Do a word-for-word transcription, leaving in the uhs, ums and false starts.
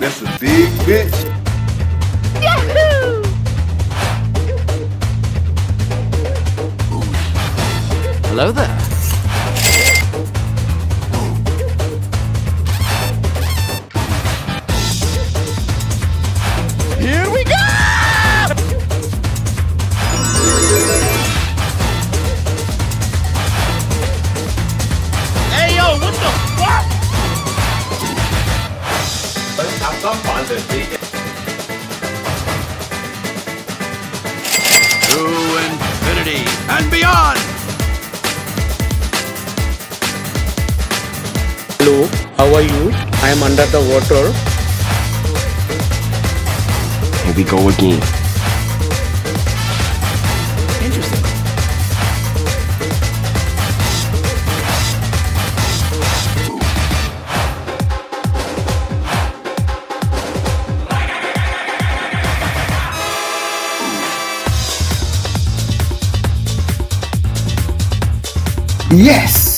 That's a big bitch. Hello there. Here we go! Hey yo, what the fuck? Let's have some fun today. To infinity and beyond! Hello, how are you? I am under the water. Here we go again. Interesting. Yes!